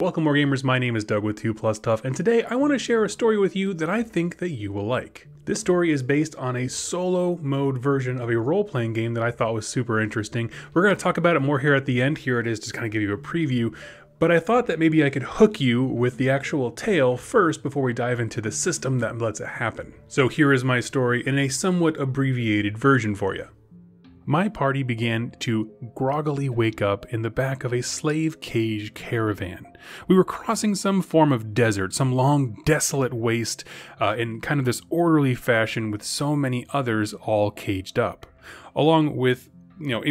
Welcome, Wargamers. My name is Doug with 2 Plus Tough, and today I want to share a story with you that I think that you will like. This story is based on a solo mode version of a role-playing game that I thought was super interesting. We're going to talk about it more here at the end. Here it is, just kind of give you a preview. But I thought that maybe I could hook you with the actual tale first before we dive into the system that lets it happen. So here is my story in a somewhat abbreviated version for you. My party began to groggily wake up in the back of a slave cage caravan. We were crossing some form of desert, some long desolate waste in kind of this orderly fashion with so many others all caged up. Along with,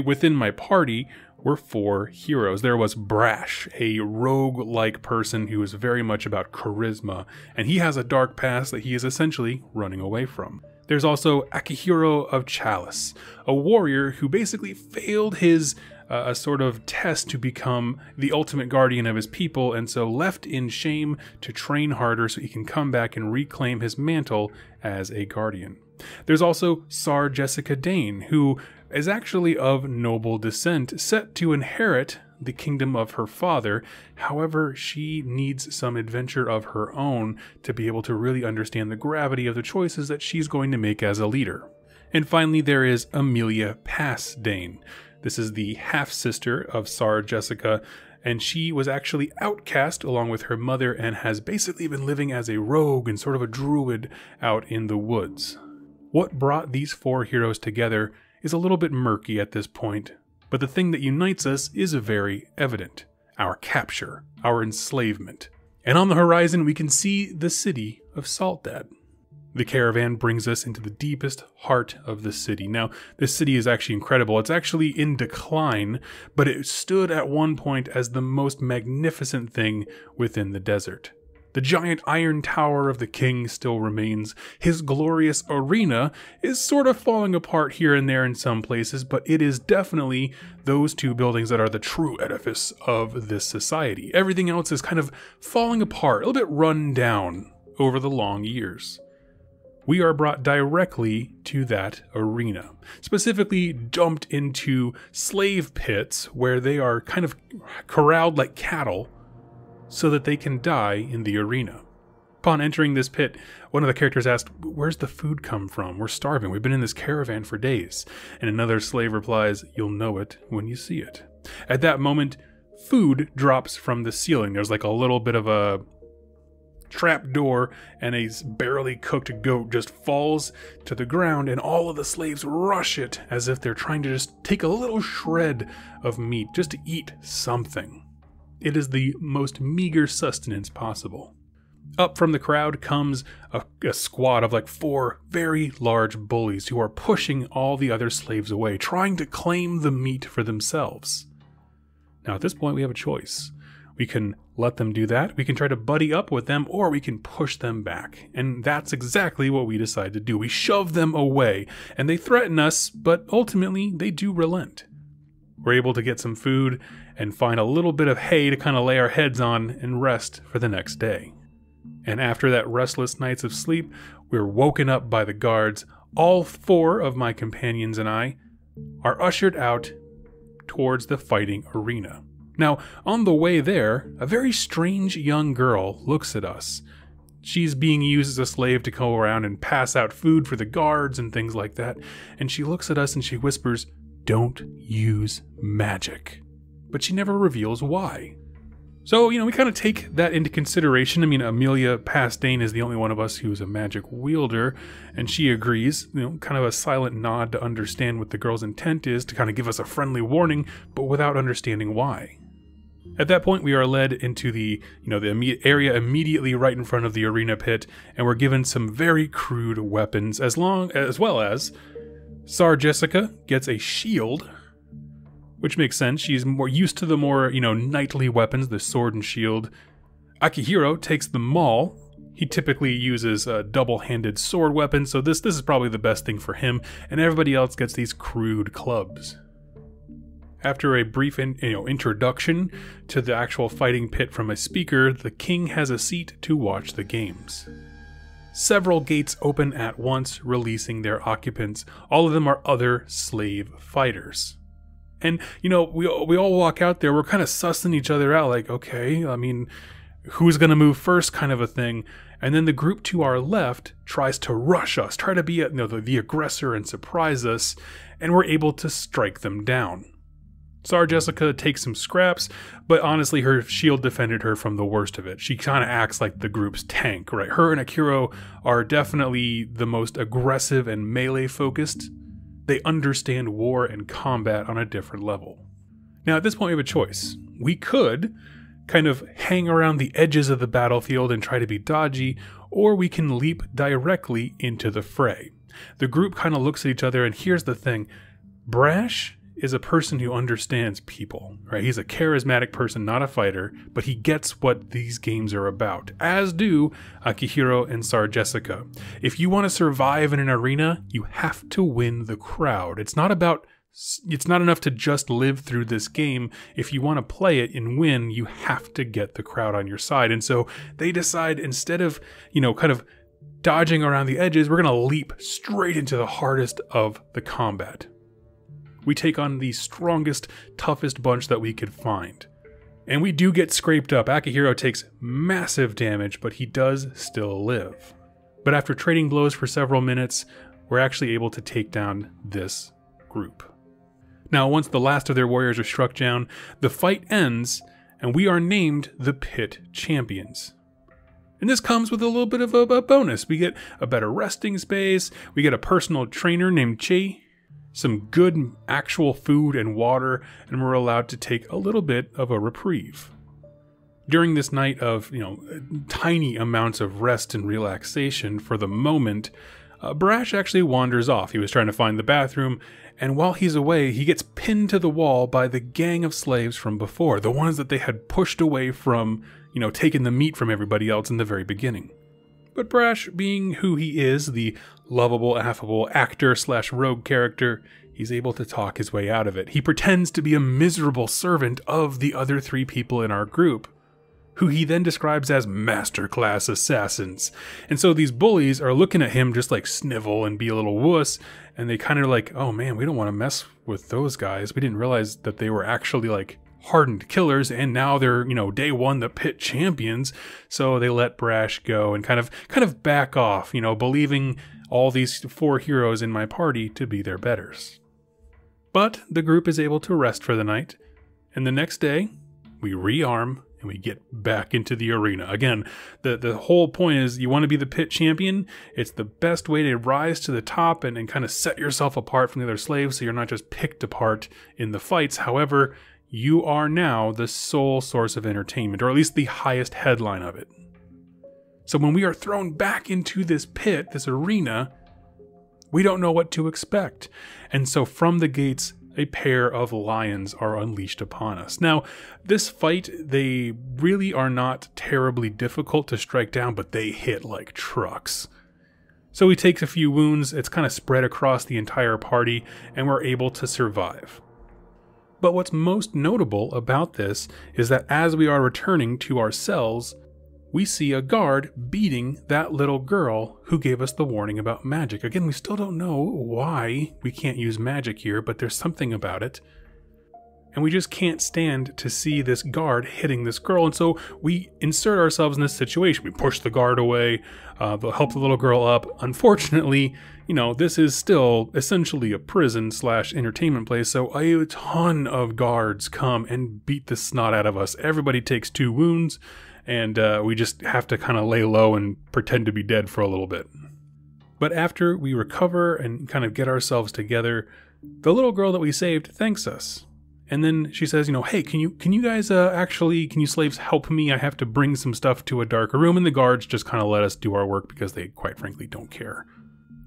within my party, were four heroes. There was Brash, a rogue-like person who is very much about charisma, and he has a dark past that he is essentially running away from. There's also Akihiro of Chalice, a warrior who basically failed his a sort of test to become the ultimate guardian of his people, and so left in shame to train harder so he can come back and reclaim his mantle as a guardian. There's also Sar Jessica Dane, who is actually of noble descent, set to inherit the kingdom of her father. However, she needs some adventure of her own to be able to really understand the gravity of the choices that she's going to make as a leader. And finally, there is Amelia Pass Dane. This is the half-sister of Sar Jessica, and she was actually outcast along with her mother and has basically been living as a rogue and sort of a druid out in the woods. What brought these four heroes together is a little bit murky at this point, but the thing that unites us is very evident: our capture, our enslavement. And on the horizon we can see the city of Saltdad. The caravan brings us into the deepest heart of the city. Now, this city is actually incredible. It's actually in decline, but it stood at one point as the most magnificent thing within the desert. The giant iron tower of the king still remains. His glorious arena is sort of falling apart here and there in some places, but it is definitely those two buildings that are the true edifice of this society. Everything else is kind of falling apart, a little bit run down over the long years. We are brought directly to that arena, specifically dumped into slave pits where they are kind of corralled like cattle, so that they can die in the arena. Upon entering this pit, one of the characters asked, "Where's the food come from? We're starving. We've been in this caravan for days." And another slave replies, "You'll know it when you see it." At that moment, food drops from the ceiling. There's like a little bit of a trapdoor, and a barely cooked goat just falls to the ground, and all of the slaves rush it as if they're trying to just take a little shred of meat just to eat something. It is the most meager sustenance possible. Up from the crowd comes a squad of like four very large bullies who are pushing all the other slaves away, trying to claim the meat for themselves. Now at this point we have a choice. We can let them do that, we can try to buddy up with them, or we can push them back. And that's exactly what we decide to do. We shove them away, and they threaten us, but ultimately they do relent. We're able to get some food and find a little bit of hay to kind of lay our heads on and rest for the next day. And after that restless nights of sleep, we're woken up by the guards. All four of my companions and I are ushered out towards the fighting arena. Now, on the way there, a very strange young girl looks at us. She's being used as a slave to go around and pass out food for the guards and things like that. And she looks at us and she whispers, "Don't use magic." But she never reveals why. So, we kind of take that into consideration. I mean, Amelia Pass Dane is the only one of us who's a magic wielder, and she agrees, kind of a silent nod to understand what the girl's intent is, to kind of give us a friendly warning, but without understanding why. At that point, we are led into the, the area immediately right in front of the arena pit, and we're given some very crude weapons, as well as Sar Jessica gets a shield, which makes sense. She's more used to the more, knightly weapons, the sword and shield. Akihiro takes the maul. He typically uses double-handed sword weapons, so this is probably the best thing for him, and everybody else gets these crude clubs. After a brief introduction to the actual fighting pit from a speaker, the king has a seat to watch the games. Several gates open at once, releasing their occupants. All of them are other slave fighters. And, you know, we all walk out there, we're kind of sussing each other out, like, okay, I mean, who's going to move first kind of a thing. And then the group to our left tries to rush us, try to be, you know, the aggressor and surprise us, and we're able to strike them down. Sorry, Jessica takes some scraps, but honestly, her shield defended her from the worst of it. She kind of acts like the group's tank, right? Her and Akiro are definitely the most aggressive and melee-focused. They understand war and combat on a different level. Now, at this point, we have a choice. We could kind of hang around the edges of the battlefield and try to be dodgy, or we can leap directly into the fray. The group kind of looks at each other, and here's the thing. Brash is a person who understands people, right? He's a charismatic person, not a fighter, but he gets what these games are about, as do Akihiro and Sar Jessica. If you want to survive in an arena, you have to win the crowd. It's not enough to just live through this game. If you want to play it and win, you have to get the crowd on your side. And so they decide, instead of, you know, kind of dodging around the edges, we're going to leap straight into the hardest of the combat. We take on the strongest, toughest bunch that we could find. And we do get scraped up. Akihiro takes massive damage, but he does still live. But after trading blows for several minutes, we're actually able to take down this group. Now, once the last of their warriors are struck down, the fight ends, and we are named the Pit Champions. And this comes with a little bit of a bonus. We get a better resting space, we get a personal trainer named Chi, some good actual food and water, and we're allowed to take a little bit of a reprieve. During this night of, you know, tiny amounts of rest and relaxation for the moment, Brash actually wanders off. He was trying to find the bathroom, and while he's away, he gets pinned to the wall by the gang of slaves from before, the ones that they had pushed away from, you know, taking the meat from everybody else in the very beginning. But Brash, being who he is, the lovable, affable actor/rogue character, he's able to talk his way out of it. He pretends to be a miserable servant of the other three people in our group, who he then describes as masterclass assassins. And so these bullies are looking at him just like snivel and be a little wuss, and they kind of like, oh man, we don't want to mess with those guys. We didn't realize that they were actually like hardened killers, and now they're, you know, day one the Pit Champions. So they let Brash go and kind of back off, you know, believing all these four heroes in my party to be their betters. But the group is able to rest for the night, and the next day we rearm and we get back into the arena. Again, the whole point is you want to be the Pit Champion. It's the best way to rise to the top and kind of set yourself apart from the other slaves so you're not just picked apart in the fights. However, you are now the sole source of entertainment, or at least the highest headline of it. So when we are thrown back into this pit, this arena, we don't know what to expect. And so from the gates, a pair of lions are unleashed upon us. Now, this fight, they really are not terribly difficult to strike down, but they hit like trucks. So we take a few wounds, it's kind of spread across the entire party, and we're able to survive. But what's most notable about this is that as we are returning to our cells, we see a guard beating that little girl who gave us the warning about magic. Again, we still don't know why we can't use magic here, but there's something about it. And we just can't stand to see this guard hitting this girl, and so we insert ourselves in this situation. We push the guard away, help the little girl up. Unfortunately, you know, this is still essentially a prison/entertainment place, so a ton of guards come and beat the snot out of us. Everybody takes 2 wounds, and we just have to kind of lay low and pretend to be dead for a little bit. But after we recover and kind of get ourselves together, the little girl that we saved thanks us. And then she says, you know, hey, can you guys can you slaves help me? I have to bring some stuff to a darker room. And the guards just kind of let us do our work because they quite frankly don't care.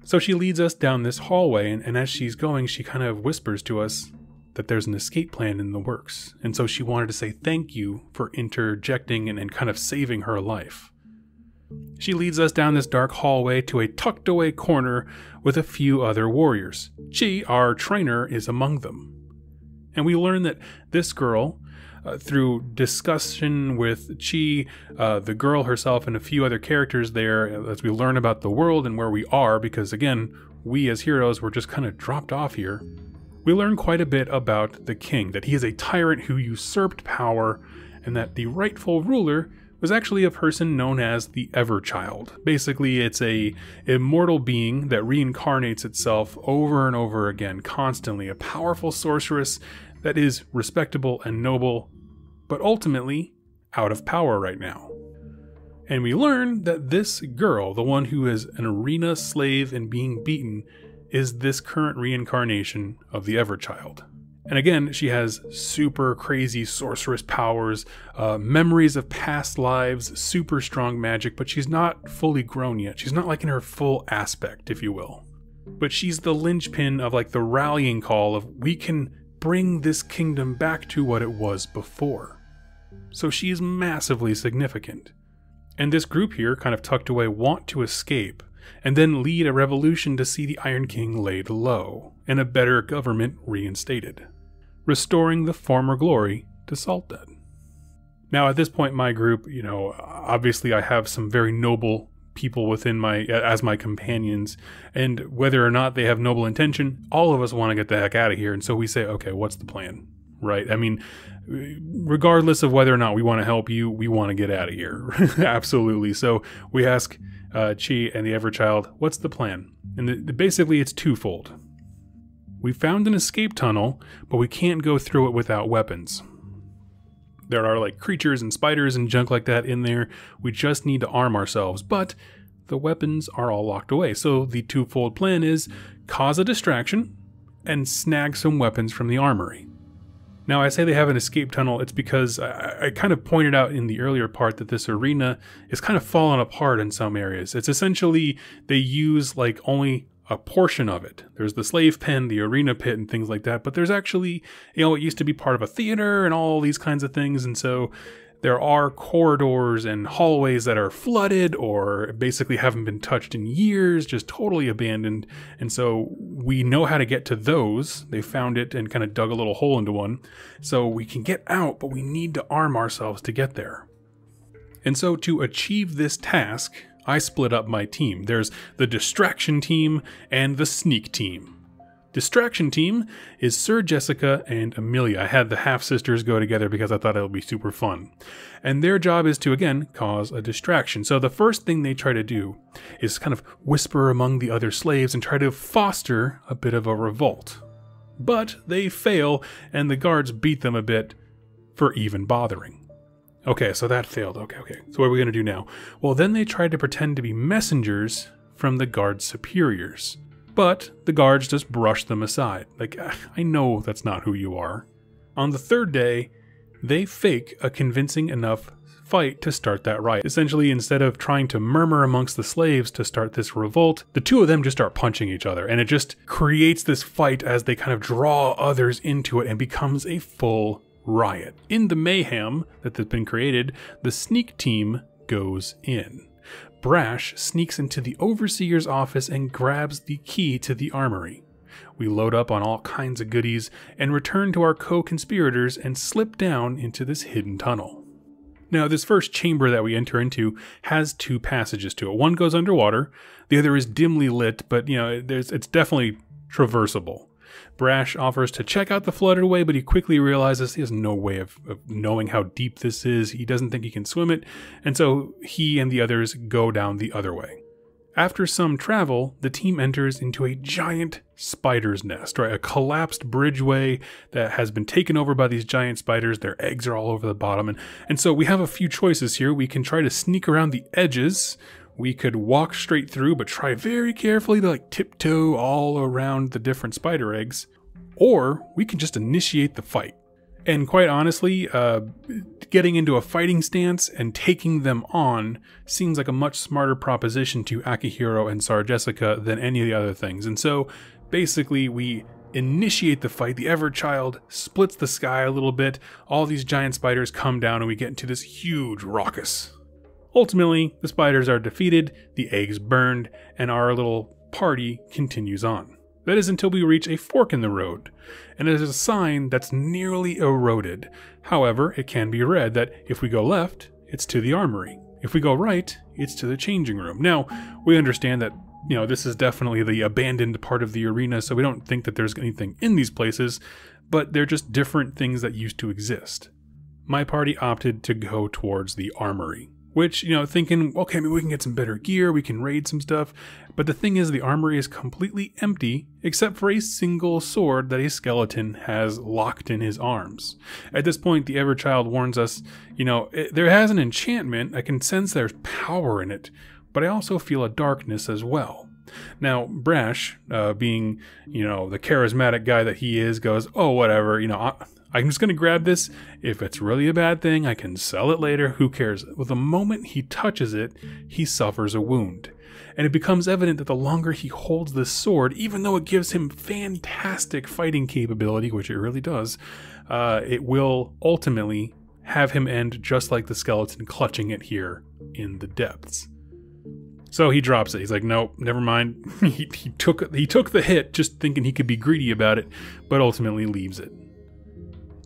So she leads us down this hallway, and as she's going, she kind of whispers to us that there's an escape plan in the works. And so she wanted to say thank you for interjecting and kind of saving her life. She leads us down this dark hallway to a tucked away corner with a few other warriors. Chi, our trainer, is among them. And we learn that this girl, through discussion with Chi, the girl herself, and a few other characters there, as we learn about the world and where we are, because again, we as heroes were just kind of dropped off here. we learn quite a bit about the king, that he is a tyrant who usurped power, and that the rightful ruler was actually a person known as the Everchild. Basically, it's a immortal being that reincarnates itself over and over again, constantly, a powerful sorceress that is respectable and noble, but ultimately out of power right now. And we learn that this girl, the one who is an arena slave and being beaten, is this current reincarnation of the Everchild. And again, she has super crazy sorceress powers, memories of past lives, super strong magic, but she's not fully grown yet. She's not like in her full aspect, if you will. But she's the linchpin of like the rallying call of, we can bring this kingdom back to what it was before. So she is massively significant. And this group here, kind of tucked away, want to escape and then lead a revolution to see the Iron King laid low and a better government reinstated, restoring the former glory to Saltdad. Now at this point my group, you know, obviously I have some very noble people within as my companions, and whether or not they have noble intention, all of us want to get the heck out of here, and so we say, okay, what's the plan, right? I mean, regardless of whether or not we want to help you, we want to get out of here. Absolutely. So we ask Chi and the Everchild, what's the plan? And basically it's twofold. We found an escape tunnel, but we can't go through it without weapons. There are like creatures and spiders and junk like that in there. We just need to arm ourselves, but the weapons are all locked away. So the twofold plan is cause a distraction and snag some weapons from the armory. Now I say they have an escape tunnel, it's because I kind of pointed out in the earlier part that this arena is kind of fallen apart in some areas. It's essentially, they use like only a portion of it. There's the slave pen, the arena pit, and things like that, but there's actually, you know, it used to be part of a theater and all these kinds of things, and so there are corridors and hallways that are flooded or basically haven't been touched in years, just totally abandoned. And so we know how to get to those. They found it and kind of dug a little hole into one. So we can get out, but we need to arm ourselves to get there. And so to achieve this task, I split up my team. There's the distraction team and the sneak team. Distraction team is Sir Jessica and Amelia. I had the half-sisters go together because I thought it would be super fun. And their job is to, again, cause a distraction. So the first thing they try to do is kind of whisper among the other slaves and try to foster a bit of a revolt. But they fail, and the guards beat them a bit for even bothering. Okay, so that failed. Okay. So what are we going to do now? Well, then they tried to pretend to be messengers from the guard superiors. But the guards just brush them aside. Like, I know that's not who you are. On the third day, they fake a convincing enough fight to start that riot. Essentially, instead of trying to murmur amongst the slaves to start this revolt, the two of them just start punching each other. And it just creates this fight as they kind of draw others into it and becomes a full riot. In the mayhem that has been created, the sneak team goes in. Brash sneaks into the overseer's office and grabs the key to the armory. We load up on all kinds of goodies and return to our co-conspirators and slip down into this hidden tunnel. Now this first chamber that we enter into has two passages to it. One goes underwater, the other is dimly lit, but you know, it's definitely traversable. Brash offers to check out the flooded way, but he quickly realizes he has no way of knowing how deep this is. He doesn't think he can swim it, and so he and the others go down the other way. After some travel, the team enters into a giant spider's nest, right? A collapsed bridgeway that has been taken over by these giant spiders. Their eggs are all over the bottom, and so we have a few choices here. We can try to sneak around the edges. We could walk straight through, but try very carefully to like tiptoe all around the different spider eggs, or we can just initiate the fight. And quite honestly, getting into a fighting stance and taking them on seems like a much smarter proposition to Akihiro and Sar Jessica than any of the other things. And so basically we initiate the fight. The Everchild splits the sky a little bit. All these giant spiders come down and we get into this huge ruckus. Ultimately, the spiders are defeated, the eggs burned, and our little party continues on. That is until we reach a fork in the road, and it is a sign that's nearly eroded. However, it can be read that if we go left, it's to the armory. If we go right, it's to the changing room. Now, we understand that you know, this is definitely the abandoned part of the arena, so we don't think that there's anything in these places, but they're just different things that used to exist. My party opted to go towards the armory, which, you know, thinking, okay, maybe we can get some better gear, we can raid some stuff, but the thing is the armory is completely empty except for a single sword that a skeleton has locked in his arms. At this point, the Everchild warns us, you know, there has an enchantment, I can sense there's power in it, but I also feel a darkness as well. Now, Brash, being, you know, the charismatic guy that he is, goes, oh, whatever, you know, I'm just going to grab this. If it's really a bad thing, I can sell it later. Who cares? Well, the moment he touches it, he suffers a wound. And it becomes evident that the longer he holds this sword, even though it gives him fantastic fighting capability, which it really does, it will ultimately have him end just like the skeleton clutching it here in the depths. So he drops it. He's like, nope, never mind. he took the hit just thinking he could be greedy about it, but ultimately leaves it.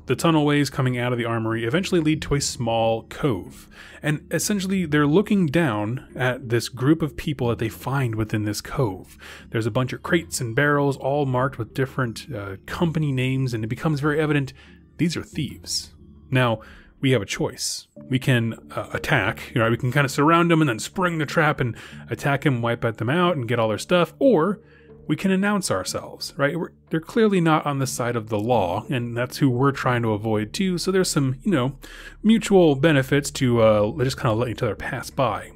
The tunnelways coming out of the armory eventually lead to a small cove, and essentially they're looking down at this group of people that they find within this cove. There's a bunch of crates and barrels all marked with different company names, and it becomes very evident these are thieves. Now, we have a choice. We can attack, you know, we can kind of surround them and then spring the trap and attack them, wipe them out and get all their stuff, or we can announce ourselves, right? They're clearly not on the side of the law, and that's who we're trying to avoid too, so there's some, you know, mutual benefits to just kind of let each other pass by.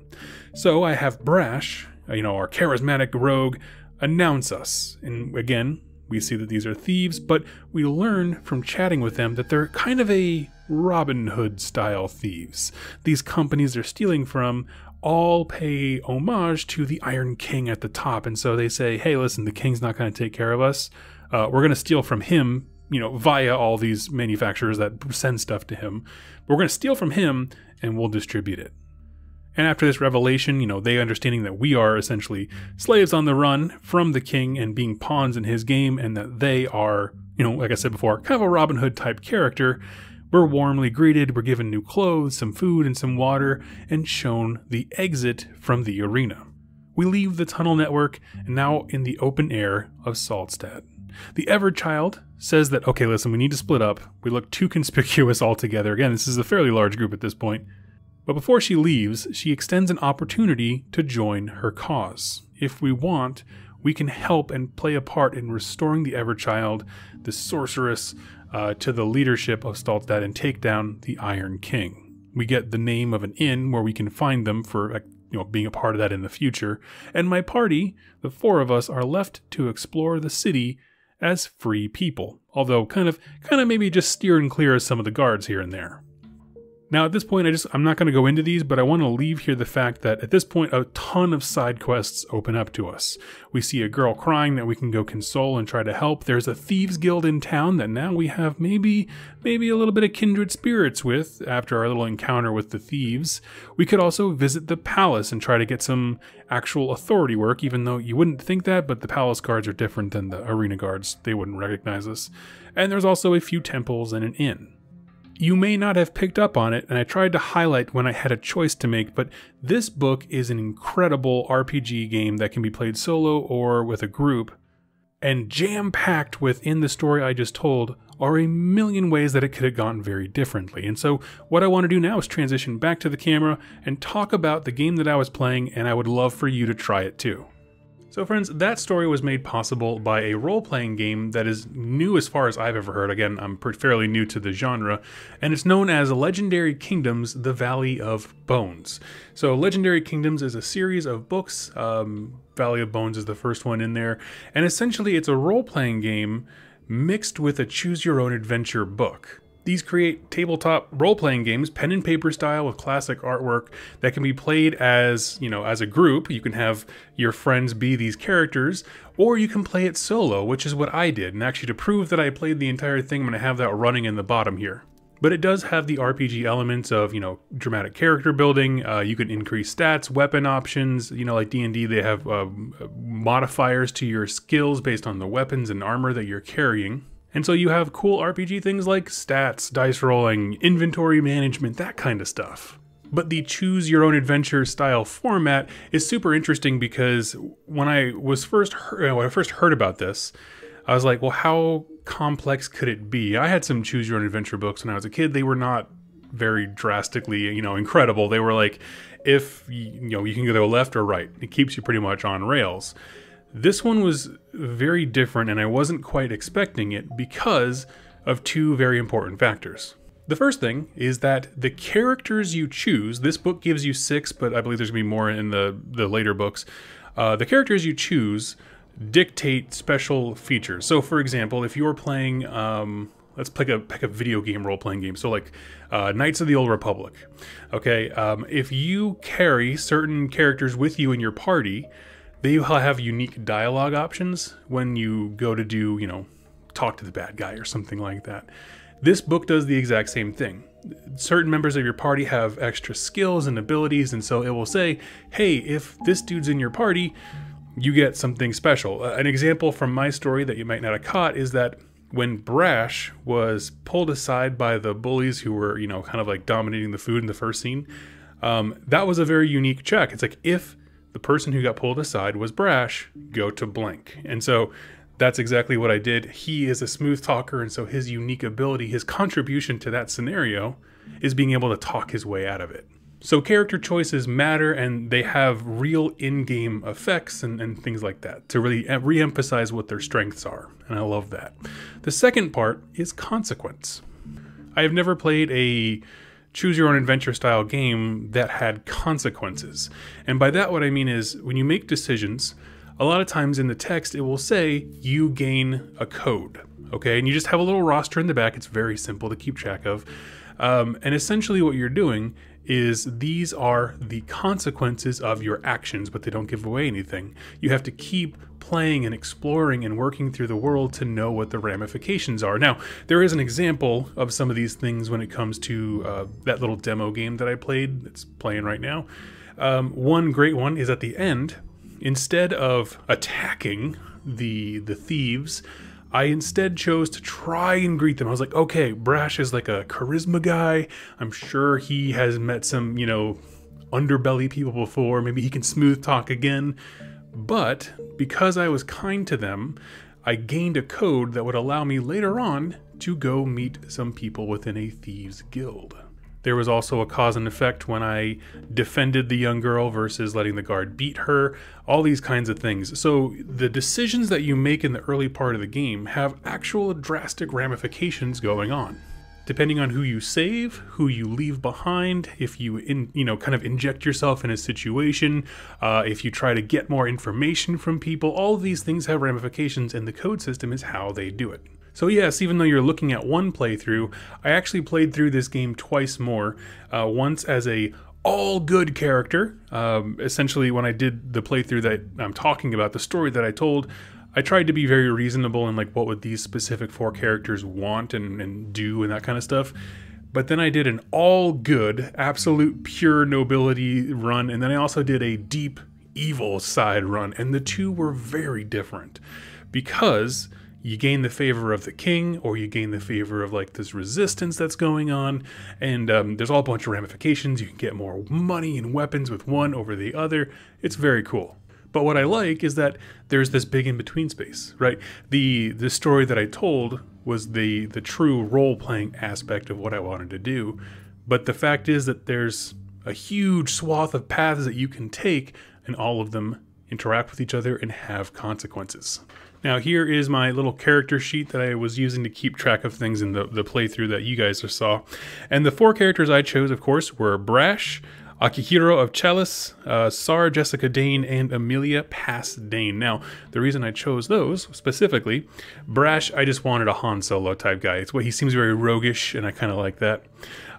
So I have Brash, you know, our charismatic rogue, announce us, and again, we see that these are thieves, but we learn from chatting with them that they're kind of a Robin Hood style thieves. These companies they're stealing from all pay homage to the Iron King at the top, and so they say, hey, listen, the king's not going to take care of us, we're going to steal from him, you know, via all these manufacturers that send stuff to him, but we're going to steal from him and we'll distribute it. And after this revelation, you know, they understanding that we are essentially slaves on the run from the king and being pawns in his game, and that they are, you know, like I said before, kind of a Robin Hood type character, we're warmly greeted, we're given new clothes, some food, and some water, and shown the exit from the arena. We leave the tunnel network, and now in the open air of Saltdad. The Everchild says that, okay, listen, we need to split up. We look too conspicuous altogether. Again, this is a fairly large group at this point. But before she leaves, she extends an opportunity to join her cause. If we want, we can help and play a part in restoring the Everchild, the sorceress, to the leadership of Saltdad and take down the Iron King. We get the name of an inn where we can find them for, you know, being a part of that in the future. And my party, the four of us, are left to explore the city as free people, although kind of maybe just steering clear of some of the guards here and there. Now at this point, I'm not going to go into these, but I want to leave here the fact that at this point a ton of side quests open up to us. We see a girl crying that we can go console and try to help. There's a thieves guild in town that now we have maybe a little bit of kindred spirits with after our little encounter with the thieves. We could also visit the palace and try to get some actual authority work, even though you wouldn't think that, but the palace guards are different than the arena guards. They wouldn't recognize us. And there's also a few temples and an inn. You may not have picked up on it, and I tried to highlight when I had a choice to make, but this book is an incredible RPG game that can be played solo or with a group, and jam-packed within the story I just told are a million ways that it could have gone very differently. And so what I want to do now is transition back to the camera and talk about the game that I was playing, and I would love for you to try it too. So friends, that story was made possible by a role-playing game that is new as far as I've ever heard. Again, I'm fairly new to the genre, and it's known as Legendary Kingdoms, the Valley of Bones. So Legendary Kingdoms is a series of books. Valley of Bones is the first one in there. And essentially, it's a role-playing game mixed with a choose-your-own-adventure book. These create tabletop role-playing games, pen and paper style with classic artwork that can be played as, you know, as a group. You can have your friends be these characters, or you can play it solo, which is what I did. And actually, to prove that I played the entire thing, I'm going to have that running in the bottom here. But it does have the RPG elements of, you know, dramatic character building. You can increase stats, weapon options. You know, like D&D, they have modifiers to your skills based on the weapons and armor that you're carrying. And so you have cool RPG things like stats, dice rolling, inventory management, that kind of stuff. But the choose your own adventure style format is super interesting because when I was first heard about this, I was like, well, how complex could it be? I had some choose your own adventure books when I was a kid. They were not very drastically, you know, incredible. They were like, if you know, you can go left or right. It keeps you pretty much on rails. This one was very different, and I wasn't quite expecting it because of two very important factors. The first thing is that the characters you choose, this book gives you 6, but I believe there's gonna be more in the later books. The characters you choose dictate special features. So for example, if you're playing, let's pick a video game role-playing game. So like Knights of the Old Republic. Okay, if you carry certain characters with you in your party, they will have unique dialogue options when you go to do, you know, talk to the bad guy or something like that. This book does the exact same thing. Certain members of your party have extra skills and abilities, and so it will say, hey, if this dude's in your party, you get something special. An example from my story that you might not have caught is that when Brash was pulled aside by the bullies who were, you know, kind of like dominating the food in the first scene, that was a very unique check. It's like, if the person who got pulled aside was Brash, go to blank. And so that's exactly what I did. He is a smooth talker, and so his unique ability, his contribution to that scenario, is being able to talk his way out of it. So character choices matter, and they have real in-game effects and things like that to really re-emphasize what their strengths are, and I love that. The second part is consequence. I have never played a choose your own adventure style game that had consequences. And by that what I mean is, when you make decisions, a lot of times in the text it will say you gain a code, okay? And you just have a little roster in the back. It's very simple to keep track of. And essentially what you're doing is, these are the consequences of your actions, but they don't give away anything. You have to keep playing and exploring and working through the world to know what the ramifications are. Now, there is an example of some of these things when it comes to that little demo game that I played, that's playing right now. One great one is at the end, instead of attacking the thieves, I instead chose to try and greet them. I was like, okay, Brash is like a charisma guy. I'm sure he has met some, you know, underbelly people before. Maybe he can smooth talk again. But because I was kind to them, I gained a code that would allow me later on to go meet some people within a thieves guild. There was also a cause and effect when I defended the young girl versus letting the guard beat her, all these kinds of things. So the decisions that you make in the early part of the game have actual drastic ramifications going on. Depending on who you save, who you leave behind, if you, you know, kind of inject yourself in a situation, if you try to get more information from people, all of these things have ramifications, and the code system is how they do it. So yes, even though you're looking at one playthrough, I actually played through this game twice more. Once as a all good character. Essentially, when I did the playthrough that I'm talking about, the story that I told, I tried to be very reasonable in like what would these specific 4 characters want and do and that kind of stuff. But then I did an all good, absolute pure nobility run, and then I also did a deep evil side run, and the two were very different because you gain the favor of the king, or you gain the favor of like this resistance that's going on, and there's all a bunch of ramifications. You can get more money and weapons with one over the other. It's very cool. But what I like is that there's this big in-between space, right? The story that I told was the true role-playing aspect of what I wanted to do, but the fact is that there's a huge swath of paths that you can take, and all of them interact with each other and have consequences. Now here is my little character sheet that I was using to keep track of things in the playthrough that you guys saw. And the 4 characters I chose, of course, were Brash, Akihiro of Chalice, Sar Jessica Dane, and Amelia Pass Dane. Now, the reason I chose those specifically, Brash, I just wanted a Han Solo type guy. It's what he seems very roguish, and I kind of like that.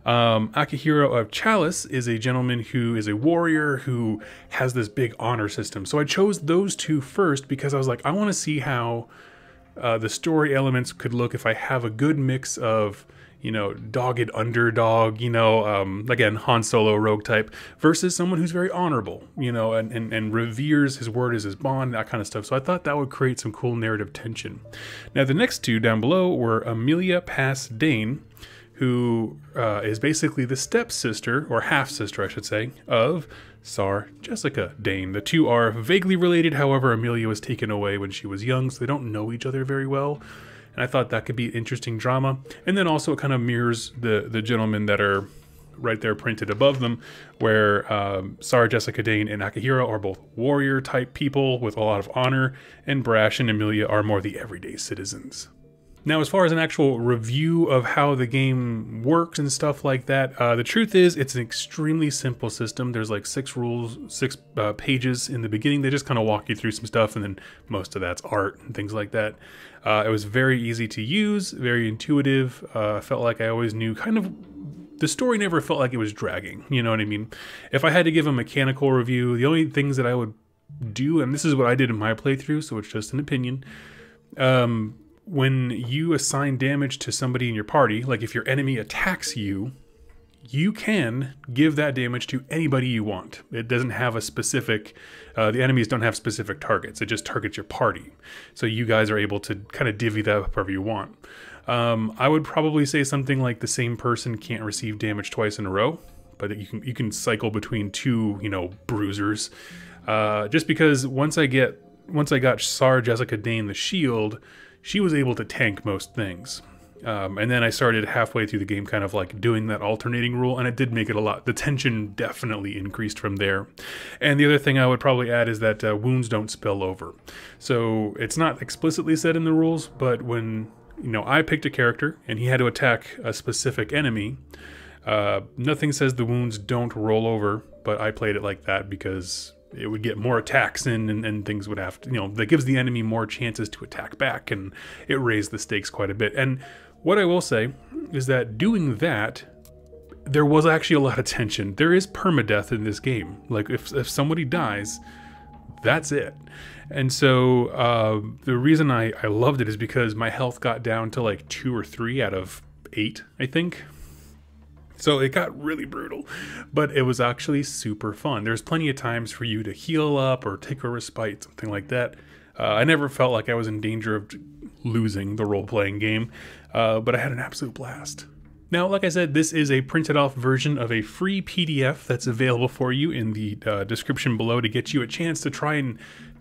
Akihiro of Chalice is a gentleman who is a warrior who has this big honor system. So I chose those two first because I was like, I want to see how the story elements could look if I have a good mix of, you know, dogged underdog, you know, again, Han Solo rogue type, versus someone who's very honorable, you know, and reveres his word as his bond, that kind of stuff. So I thought that would create some cool narrative tension. Now the next two down below were Amelia Pass Dane, who is basically the stepsister, or half-sister I should say, of Tsar Jessica Dane. The two are vaguely related, however Amelia was taken away when she was young, so they don't know each other very well. And I thought that could be interesting drama. And then also it kind of mirrors the gentlemen that are right there printed above them, where Tsar Jessica Dane and Akihiro are both warrior type people with a lot of honor, and Brash and Amelia are more the everyday citizens. Now, as far as an actual review of how the game works and stuff like that, the truth is it's an extremely simple system. There's like 6 rules, 6 pages in the beginning. They just kind of walk you through some stuff, and then most of that's art and things like that. It was very easy to use, very intuitive. I felt like I always knew kind of... The story never felt like it was dragging, you know what I mean? If I had to give a mechanical review, the only things that I would do, and this is what I did in my playthrough, so it's just an opinion, when you assign damage to somebody in your party, like if your enemy attacks you, you can give that damage to anybody you want. It doesn't have a specific, the enemies don't have specific targets. It just targets your party. So you guys are able to kind of divvy that up however you want. I would probably say something like the same person can't receive damage twice in a row, but you can cycle between two, you know, bruisers. Just because once I got Tsar Jessica Dane the shield, she was able to tank most things. And then I started halfway through the game kind of like doing that alternating rule, and it did make it a lot. The tension definitely increased from there. And the other thing I would probably add is that wounds don't spill over. So it's not explicitly said in the rules, but when, you know, I picked a character and he had to attack a specific enemy, nothing says the wounds don't roll over, but I played it like that because it would get more attacks in, and things would have to, you know, that gives the enemy more chances to attack back, and it raised the stakes quite a bit. And what I will say is that doing that, there was actually a lot of tension. There is permadeath in this game. Like if somebody dies, that's it. And so the reason I loved it is because my health got down to like 2 or 3 out of 8, I think. So it got really brutal, but it was actually super fun. There's plenty of times for you to heal up or take a respite, something like that. I never felt like I was in danger of losing the role-playing game, but I had an absolute blast. Now, like I said, this is a printed off version of a free PDF that's available for you in the description below to get you a chance to try and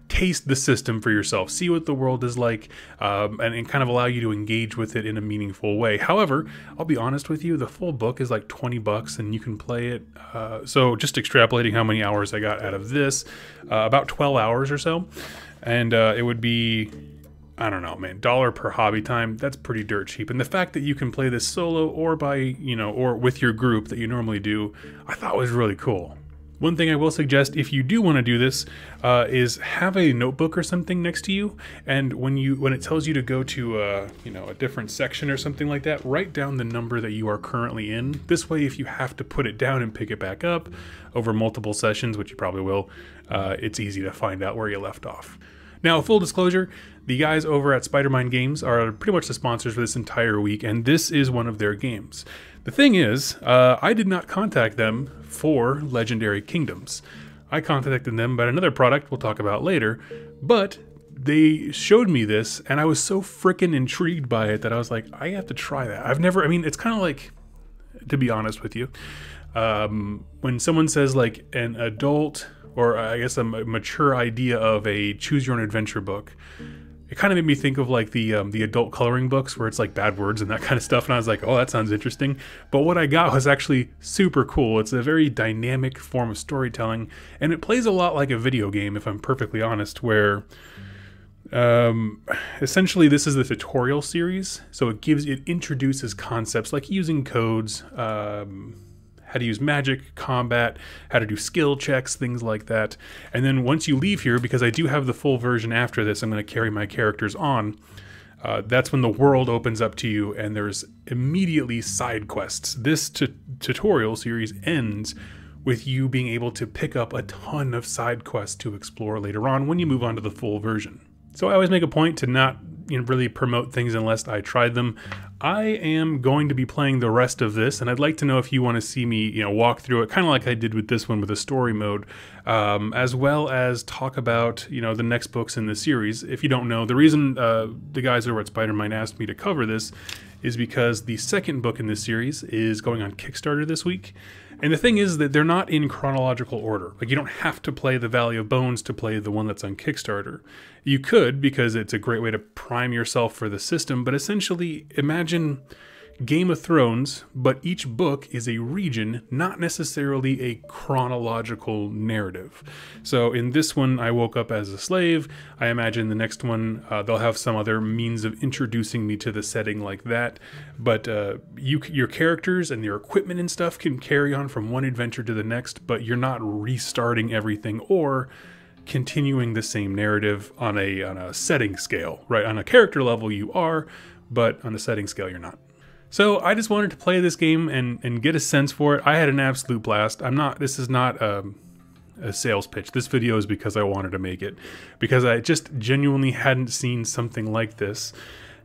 taste the system for yourself, see what the world is like, and kind of allow you to engage with it in a meaningful way. However, I'll be honest with you, the full book is like $20 and you can play it. So just extrapolating how many hours I got out of this, about 12 hours or so. And it would be... I don't know, man, dollar per hobby time, that's pretty dirt cheap. And the fact that you can play this solo or by, you know, or with your group that you normally do, I thought was really cool. One thing I will suggest if you do want to do this is have a notebook or something next to you, and when it tells you to go to you know, a different section or something like that, write down the number that you are currently in. This way, if you have to put it down and pick it back up over multiple sessions, which you probably will, it's easy to find out where you left off. Now, full disclosure, the guys over at Spider-Mind Games are pretty much the sponsors for this entire week, and this is one of their games. The thing is, I did not contact them for Legendary Kingdoms. I contacted them about another product we'll talk about later, but they showed me this, and I was so freaking intrigued by it that I was like, I have to try that. I've never, I mean, it's kind of like, to be honest with you, when someone says like an adult... or I guess a mature idea of a choose-your-own-adventure book. It kind of made me think of like the adult coloring books where it's like bad words and that kind of stuff, and I was like, oh, that sounds interesting. But what I got was actually super cool. It's a very dynamic form of storytelling, and it plays a lot like a video game, if I'm perfectly honest, where essentially this is the tutorial series, so it introduces concepts like using codes, how to use magic, combat, how to do skill checks, things like that. And then once you leave here, because I do have the full version after this, I'm going to carry my characters on. That's when the world opens up to you, and there's immediately side quests. This tutorial series ends with you being able to pick up a ton of side quests to explore later on when you move on to the full version. So I always make a point to not, you know, really promote things unless I tried them. I am going to be playing the rest of this, and I'd like to know if you want to see me, you know, walk through it, kind of like I did with this one with a story mode, as well as talk about, you know, the next books in the series. If you don't know, the reason the guys over at Spider-Mind asked me to cover this is because the second book in this series is going on Kickstarter this week. And the thing is that they're not in chronological order. Like, you don't have to play the Valley of Bones to play the one that's on Kickstarter. You could, because it's a great way to prime yourself for the system, but essentially imagine Game of Thrones, but each book is a region, not necessarily a chronological narrative. So in this one, I woke up as a slave. I imagine the next one, they'll have some other means of introducing me to the setting like that. But your characters and your equipment and stuff can carry on from one adventure to the next, but you're not restarting everything or continuing the same narrative on a setting scale, right? On a character level, you are, but on a setting scale, you're not. So I just wanted to play this game and get a sense for it. I had an absolute blast. This is not a sales pitch. This video is because I wanted to make it, because I just genuinely hadn't seen something like this.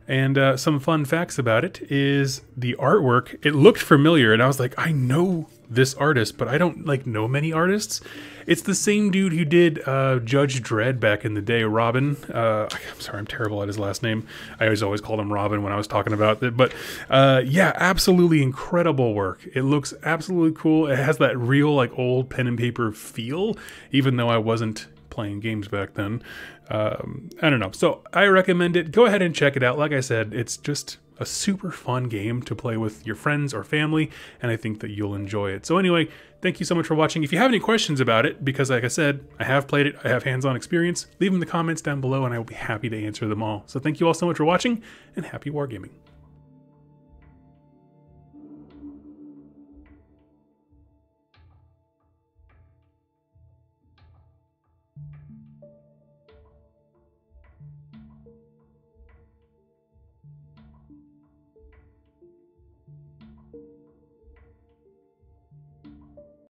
And some fun facts about it is the artwork. It looked familiar, and I was like, I know this artist, but I don't know many artists. It's the same dude who did Judge Dredd back in the day, Robin. I'm sorry, I'm terrible at his last name. I always called him Robin when I was talking about it. But yeah, absolutely incredible work. It looks absolutely cool. It has that real old pen and paper feel, even though I wasn't playing games back then. I don't know. So I recommend it. Go ahead and check it out. Like I said, it's just a super fun game to play with your friends or family, and I think that you'll enjoy it. So anyway, thank you so much for watching. If you have any questions about it, because like I said, I have played it, I have hands-on experience, leave them in the comments down below and I will be happy to answer them all. So thank you all so much for watching, and happy wargaming.